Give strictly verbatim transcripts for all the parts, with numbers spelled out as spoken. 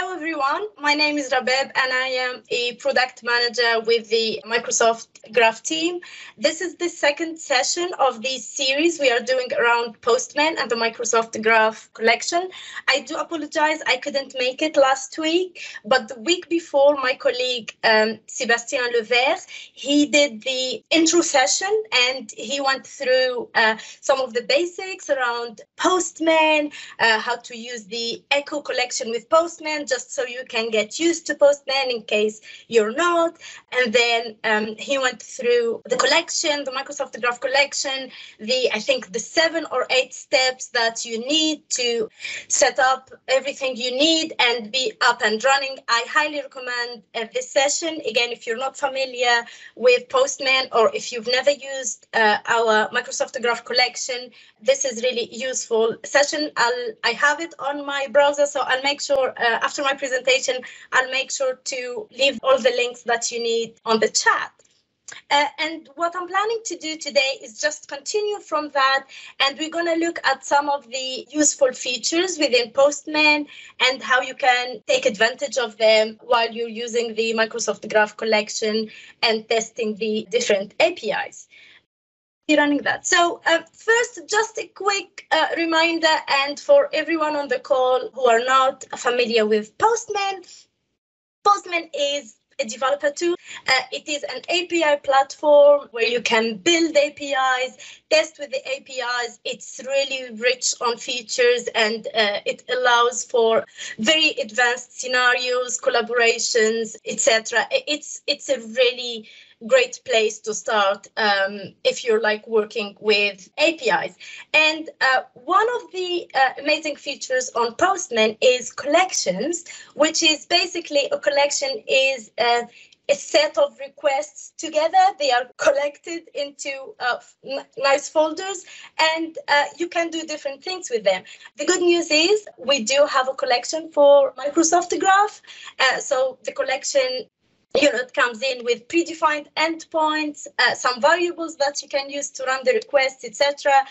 Hello everyone, my name is Rabeb and I am a product manager with the Microsoft Graph team. This is the second session of this series we are doing around Postman and the Microsoft Graph collection. I do apologize, I couldn't make it last week, but the week before my colleague um, Sébastien Levert, he did the intro session and he went through uh, some of the basics around Postman, uh, how to use the echo collection with Postman, just so you can get used to Postman in case you're not. And then um, he went through the collection, the Microsoft Graph collection, the I think the seven or eight steps that you need to set up everything you need and be up and running. I highly recommend uh, this session. Again, if you're not familiar with Postman or if you've never used uh, our Microsoft Graph collection, this is really useful session. I'll, I have it on my browser, so I'll make sure uh, after my presentation, I'll make sure to leave all the links that you need on the chat. Uh, and what I'm planning to do today is just continue from that, and we're going to look at some of the useful features within Postman and how you can take advantage of them while you're using the Microsoft Graph collection and testing the different A P Is. Running that. So uh, first, just a quick uh, reminder, and for everyone on the call who are not familiar with Postman, Postman is a developer tool. Uh, it is an A P I platform where you can build A P Is, test with the A P Is. It's really rich on features and uh, it allows for very advanced scenarios, collaborations, et cetera. It's it's a really great place to start um, if you're like working with A P Is. And uh, one of the uh, amazing features on Postman is collections, which is basically a collection is uh, a set of requests together. They are collected into uh, nice folders, and uh, you can do different things with them. The good news is we do have a collection for Microsoft Graph. Uh, so the collection, you know, it comes in with predefined endpoints, uh, some variables that you can use to run the request, et cetera.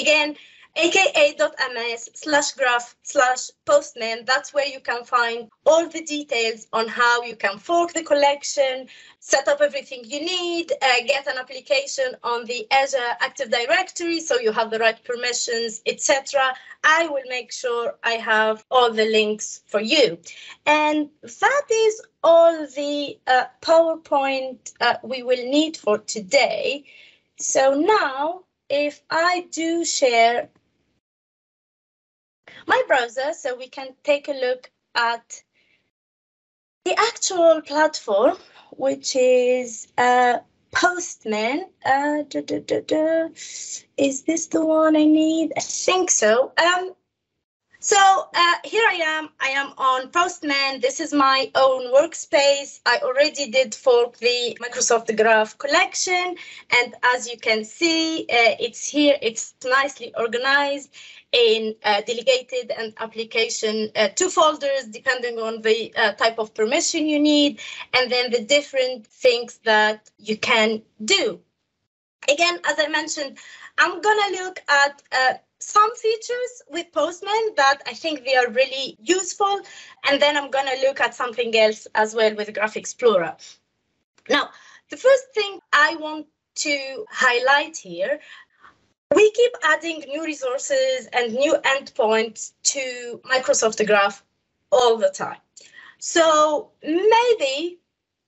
Again, aka dot m s slash graph slash postman, that's where you can find all the details on how you can fork the collection, set up everything you need, uh, get an application on the Azure Active Directory so you have the right permissions, et cetera. I will make sure I have all the links for you. And that is all the uh, PowerPoint uh, we will need for today. So now, if I do share my browser so we can take a look at the actual platform, which is uh, Postman. Uh, da, da, da, da. Is this the one I need? I think so. Um, So uh, here I am, I am on Postman. This is my own workspace. I already did fork the Microsoft Graph collection. And as you can see, uh, it's here, it's nicely organized in uh, delegated and application uh, two folders, depending on the uh, type of permission you need, and then the different things that you can do. Again, as I mentioned, I'm gonna look at uh, some features with Postman that I think they are really useful, and then I'm going to look at something else as well with Graph Explorer. Now, the first thing I want to highlight here, we keep adding new resources and new endpoints to Microsoft Graph all the time. So maybe,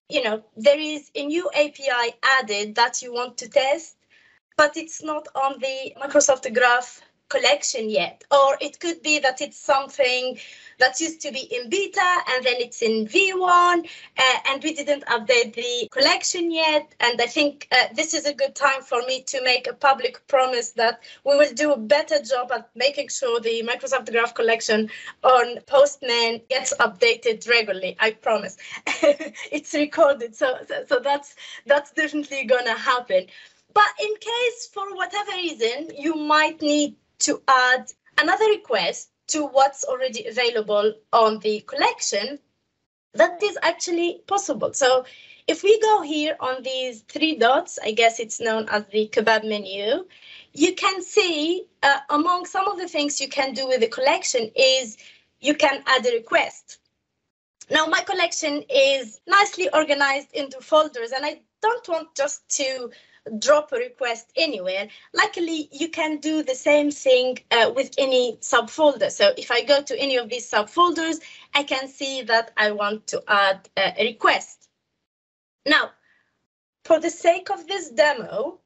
you know, there is a new A P I added that you want to test, but it's not on the Microsoft Graph collection yet, or it could be that it's something that used to be in beta and then it's in V one uh, and we didn't update the collection yet. And I think uh, this is a good time for me to make a public promise that we will do a better job at making sure the Microsoft Graph collection on Postman gets updated regularly. I promise. It's recorded, so, so so that's that's definitely gonna happen. But in case, for whatever reason, you might need to add another request to what's already available on the collection, that is actually possible. So if we go here on these three dots, I guess it's known as the kebab menu, you can see uh, among some of the things you can do with the collection is you can add a request. Now my collection is nicely organized into folders, and I don't want just to drop a request anywhere. Luckily, you can do the same thing uh, with any subfolder. So if I go to any of these subfolders, I can see that I want to add uh, a request. Now, for the sake of this demo,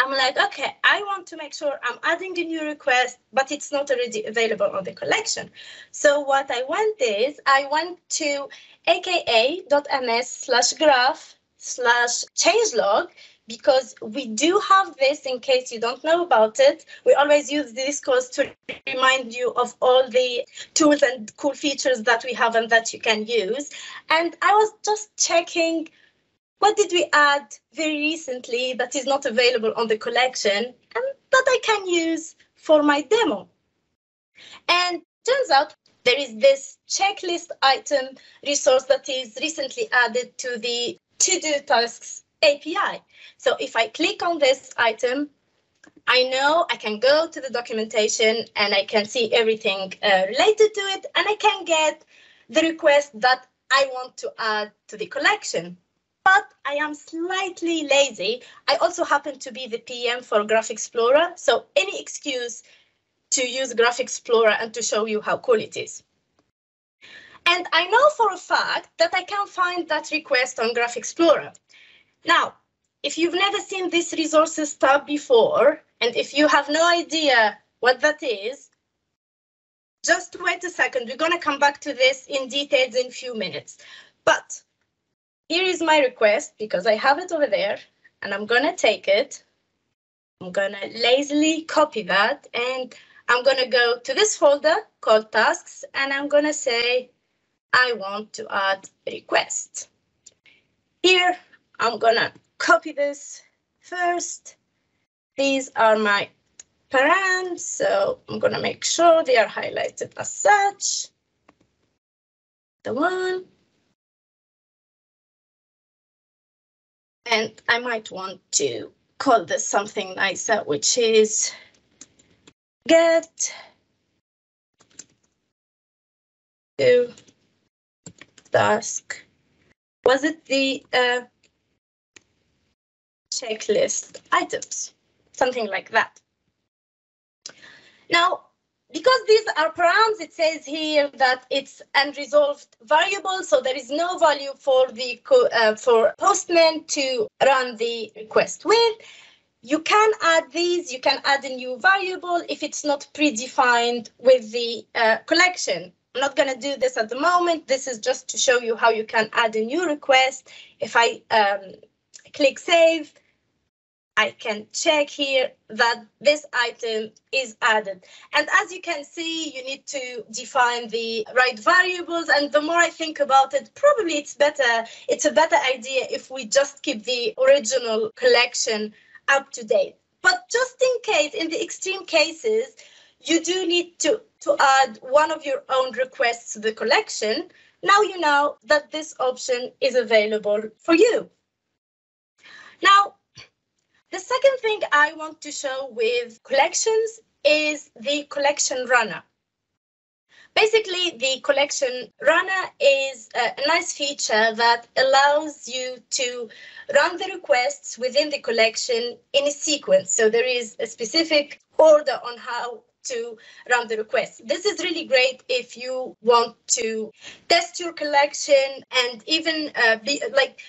I'm like, okay, I want to make sure I'm adding the new request, but it's not already available on the collection. So what I went is I went to aka dot m s slash graph slash changelog, because we do have this in case you don't know about it. We always use this course to remind you of all the tools and cool features that we have and that you can use. And I was just checking, what did we add very recently that is not available on the collection and that I can use for my demo? And turns out there is this checklist item resource that is recently added to the to-do tasks A P I. So if I click on this item, I know I can go to the documentation and I can see everything uh, related to it, and I can get the request that I want to add to the collection. But I am slightly lazy. I also happen to be the P M for Graph Explorer, so any excuse to use Graph Explorer and to show you how cool it is. And I know for a fact that I can find that request on Graph Explorer. Now, if you've never seen this resources tab before, and if you have no idea what that is, just wait a second. We're going to come back to this in details in a few minutes. But here is my request, because I have it over there, and I'm going to take it. I'm going to lazily copy that, and I'm going to go to this folder called Tasks, and I'm going to say, I want to add a request. Here, I'm going to copy this first. These are my params, so I'm going to make sure they are highlighted as such. The one. And I might want to call this something nicer, which is get to task. Was it the uh, checklist items? Something like that. Now, because these are params, it says here that it's unresolved variable, so there is no value for the uh, for Postman to run the request with. You can add these, you can add a new variable if it's not predefined with the uh, collection. I'm not going to do this at the moment. This is just to show you how you can add a new request. If I um, click save, I can check here that this item is added. And as you can see, you need to define the right variables. And the more I think about it, probably it's better. It's a better idea if we just keep the original collection up to date. But just in case, in the extreme cases, you do need to, to add one of your own requests to the collection. Now you know that this option is available for you. Now, the second thing I want to show with collections is the collection runner. Basically, the collection runner is a nice feature that allows you to run the requests within the collection in a sequence. So there is a specific order on how to run the request. This is really great if you want to test your collection and even uh, be like,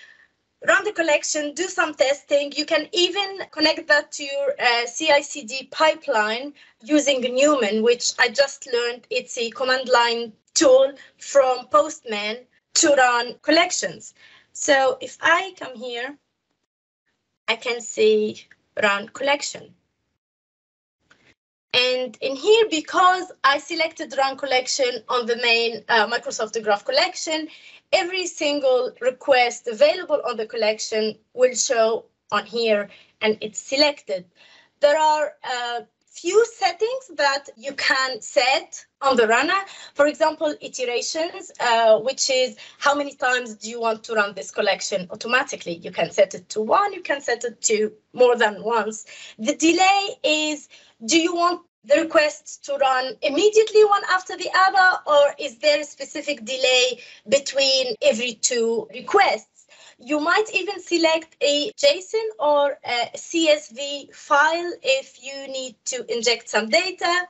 run the collection, do some testing. You can even connect that to your uh, C I C D pipeline using Newman, which I just learned it's a command line tool from Postman to run collections. So if I come here, I can see run collection. And in here, because I selected run collection on the main uh, Microsoft Graph collection, every single request available on the collection will show on here, and it's selected. There are a few settings that you can set on the runner. For example, iterations, uh, which is how many times do you want to run this collection automatically? You can set it to one, you can set it to more than once. The delay is, do you want the requests to run immediately one after the other, or is there a specific delay between every two requests? You might even select a JSON or a C S V file if you need to inject some data,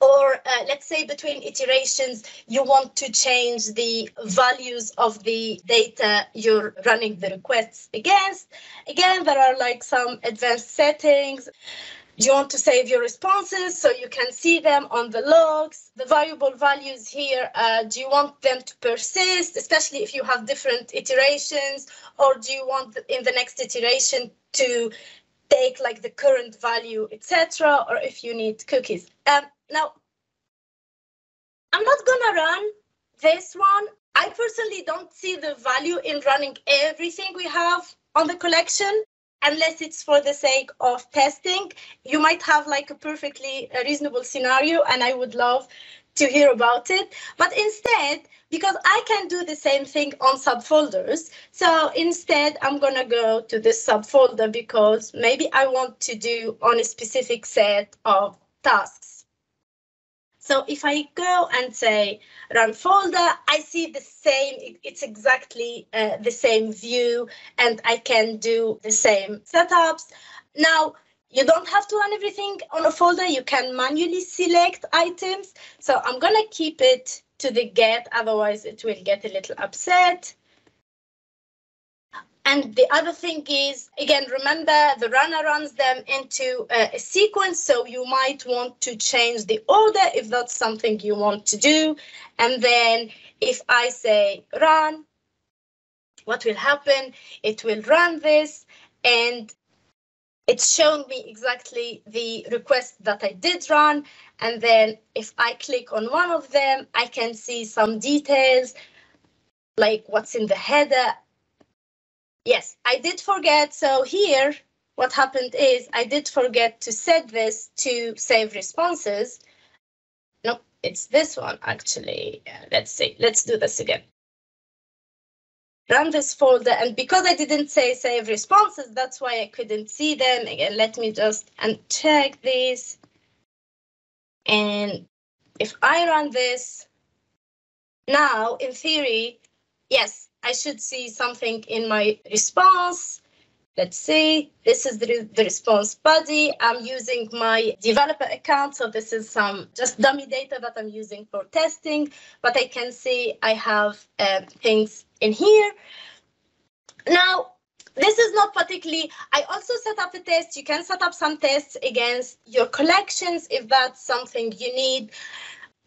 or uh, let's say between iterations, you want to change the values of the data you're running the requests against. Again, there are like some advanced settings. You want to save your responses so you can see them on the logs. The variable values here, uh, do you want them to persist, especially if you have different iterations, or do you want in the next iteration to take like the current value, et cetera, or if you need cookies. Um, now, I'm not gonna run this one. I personally don't see the value in running everything we have on the collection, unless it's for the sake of testing. You might have like a perfectly reasonable scenario, and I would love to hear about it. But instead, because I can do the same thing on subfolders, so instead I'm gonna go to this subfolder because maybe I want to do on a specific set of tasks. So if I go and say run folder, I see the same, it's exactly uh, the same view, and I can do the same setups. Now, you don't have to run everything on a folder. You can manually select items. So I'm going to keep it to the get, otherwise it will get a little upset. And the other thing is, again, remember the runner runs them into a, a sequence, so you might want to change the order if that's something you want to do. And then if I say run, what will happen? It will run this, and it's showing me exactly the request that I did run. And then if I click on one of them, I can see some details, like what's in the header. Yes, I did forget. So here, what happened is I did forget to set this to save responses. No, it's this one, actually. Let's see. Let's do this again. Run this folder, and because I didn't say save responses, that's why I couldn't see them. Again, let me just uncheck these. And if I run this, now in theory, yes, I should see something in my response. Let's see, this is the, the response body. I'm using my developer account, so this is some just dummy data that I'm using for testing, but I can see I have uh, things in here. Now, this is not particularly, I also set up a test. You can set up some tests against your collections if that's something you need.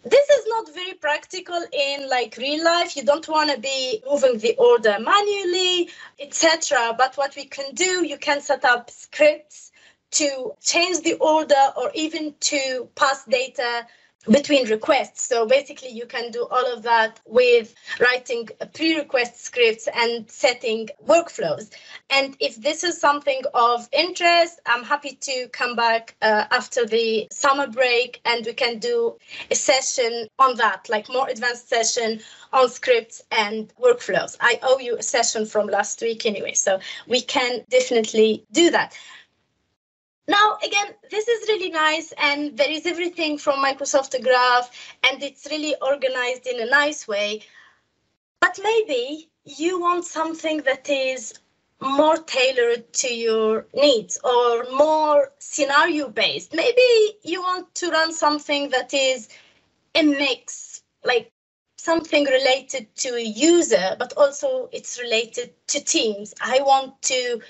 This is not very practical in like real life. You don't want to be moving the order manually, et cetera. But what we can do, you can set up scripts to change the order or even to pass data between requests. So basically you can do all of that with writing pre-request scripts and setting workflows. And if this is something of interest, I'm happy to come back uh, after the summer break, and we can do a session on that, like more advanced session on scripts and workflows. I owe you a session from last week anyway, so we can definitely do that. Now, again, this is really nice, and there is everything from Microsoft Graph, and it's really organized in a nice way. But maybe you want something that is more tailored to your needs or more scenario-based. Maybe you want to run something that is a mix, like something related to a user, but also it's related to teams. I want to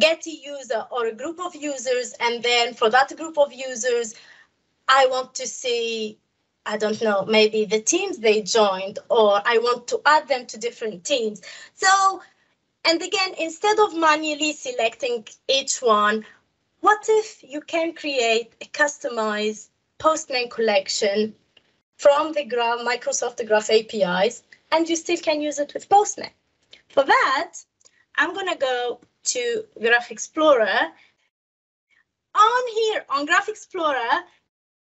get a user or a group of users, and then for that group of users, I want to see, I don't know, maybe the teams they joined, or I want to add them to different teams. So, and again, instead of manually selecting each one, what if you can create a customized Postman collection from the Graph, Microsoft Graph A P Is, and you still can use it with Postman? For that, I'm gonna go to Graph Explorer. On here, on Graph Explorer,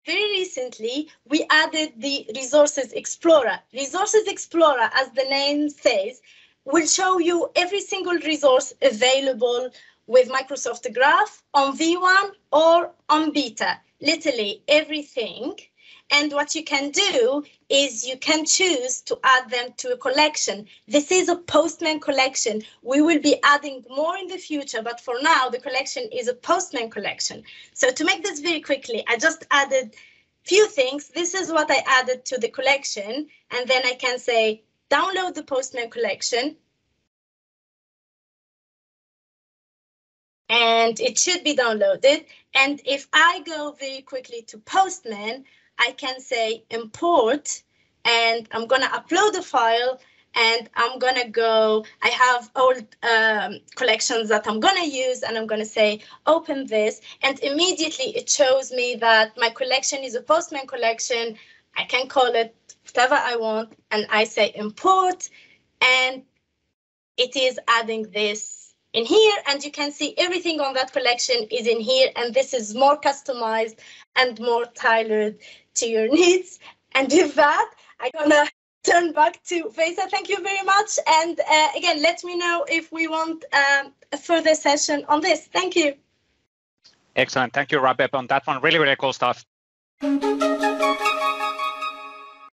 very recently, we added the Resources Explorer. Resources Explorer, as the name says, will show you every single resource available with Microsoft Graph on V one or on beta. literally everything. And what you can do is you can choose to add them to a collection. This is a Postman collection. We will be adding more in the future, but for now, the collection is a Postman collection. So to make this very quickly, I just added few things. This is what I added to the collection, and then I can say, download the Postman collection. And it should be downloaded. And if I go very quickly to Postman, I can say import, and I'm going to upload a file, and I'm going to go, I have old um, collections that I'm going to use, and I'm going to say open this, and immediately it shows me that my collection is a Postman collection. I can call it whatever I want, and I say import, and it is adding this in here, and you can see everything on that collection is in here, and this is more customized and more tailored to your needs. And with that, I'm gonna turn back to Vesa. Thank you very much. And uh, again, let me know if we want um, a further session on this. Thank you. Excellent. Thank you, Rabeb, on that one. Really, really cool stuff.